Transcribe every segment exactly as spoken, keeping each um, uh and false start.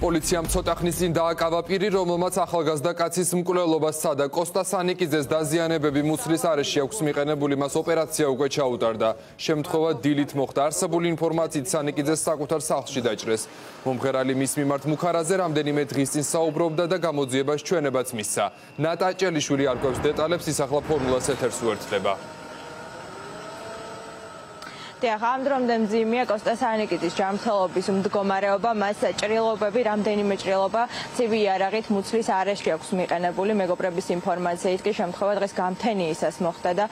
Polițiam sotahnis din da cavapiri româmați axalgazda cacis mculelobas sada Costasani kizes da zianebebi muslisarishi aksmiqenebulimas operatsiau gachautarda shemtkova dilit moxtarsabuli informatsiit sani kizes sakutar saxshi daჭრეს მომღერალი მის მიმართ მუქარაზე რამდენიმე დღის წინ საუბრობდა და გამოძიებას ჩვენებაც მისცა ნატა ჭელიშვილი არ გვაქვს დეტალებს ის ახლა ფორმულას ეთერს უერთდება Ამდრომდე მძიმეა კოსტასანიკიძის ჯანმრთელობის მდგომარეობა, მას ჭრილობები, რამდენიმე ჭრილობა ცივი იარაღით მუცლის არეშში აქვს მიყენებული. Მეგობრების ინფორმაციით კი შემთხვევა დღეს გამთენიისას მოხდა და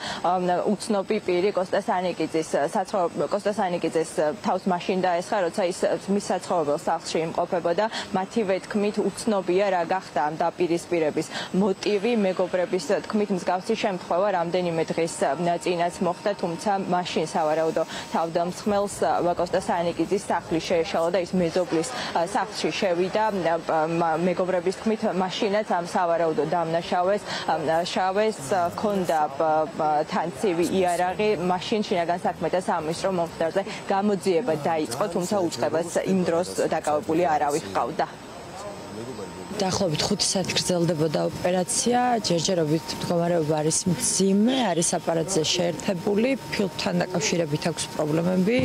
უცნობი პირი კოსტასანიკიძის საცხოვრ კოსტასანიკიძის თავს მაშინ დაესხა, როცა ის მის საცხოვრებელ სახლში იმყოფებოდა. მათივე თქმით უცნობია რა გახდა ამ დაპირისპირების მოტივი. მეგობრების თქმით მსგავსი შემთხვევა რამდენიმე დღის წინაც მოხდა, თუმცა მაშინ სავარაუდო თავდამსხმელს კოსტასანიკიძის სახლი შეეშალა და ის მეზობლის სახლში შევიდა. მეგობრების თქმით მაშინაც ამ სავარაუდო დამნაშავეს შავეს ჰქონდა თან ცივი იარაღი. მაშინ შინაგან საქმეთა სამინისტრო მომხდარზე გამოძიება დაიწყო, თუმცა უწყებას იმ დროს დაკავებული არავი ჰყავდა. Დაახლოებით ხუთი საათი გრძელდებოდა ოპერაცია. ჯერჯერობით მდგომარეობა არის მძიმე, არის აპარატზე შეერთებული, ფილთან დაკავშირებით აქვს პრობლემები.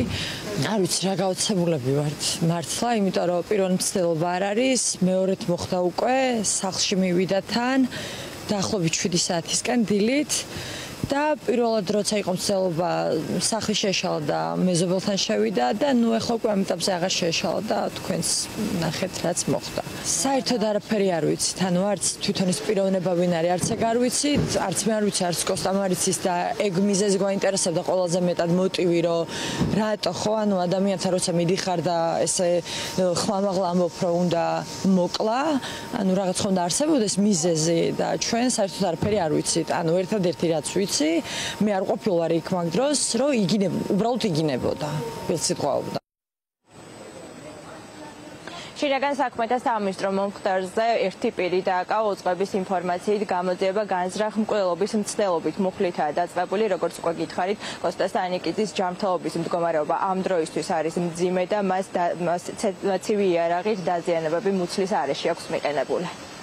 არ ვიცი რა გაოცებულები ვართ. მართლა, იმიტომ რომ პირველი მცდელობა არ არის, მეორედ მოხდა უკვე, სახლში მივიდა თან, დაახლოებით შვიდი საათისკენ დილით. და პირველად როცა იყო მცდელობა სახლი შეეშალა და მეზობელთან შევიდა და ნუ ახლა უკვე ამ ეტაპზე აღარ შეეშალა და თქვენს ნახეთ რაც მოხდა. Საერთოდ არაფერი არ ვიცით, ანუ არც თვითონის პიროვნება ვინ არის, არც ეგ არ ვიცით, არც მე არ ვიცი, არც კოსტამ არ იცის და ეგ მიზეზი გვაინტერესებდა ყველაზე მეტად მოტივი რომ რატო ხო ანუ ადამიანთა როცა მიდიხარ და ესე ხმამაღლა ამბობ რომ უნდა მოკლა, ანუ რაღაც ხომ და არსებობდეს მიზეზი და ჩვენ საერთოდ არაფერი არ ვიცით. ანუ ერთადერთი რაც ვიცი მე არ ყოფილვარ იქ მაგ დროს, რომ იგინებ, უბრალოდ იგინებოდა, პილსიტყვაობდა. შინაგან საქმეთა სამინისტრო მომხდარზე ერთი პირი დააკავა უწყების ინფორმაციით გამოძიება განზრახ მკვლელობის მცდელობით მუხლითაა დაწყებული, როგორც უკვე გითხარით, კოსტასანიკიძის ჯანმრთელობის მდგომარეობა ამ დროისთვის არის მძიმე და მას ცივი იარაღით დაზიანებები მუცლის არეშში აქვს მიყენებული.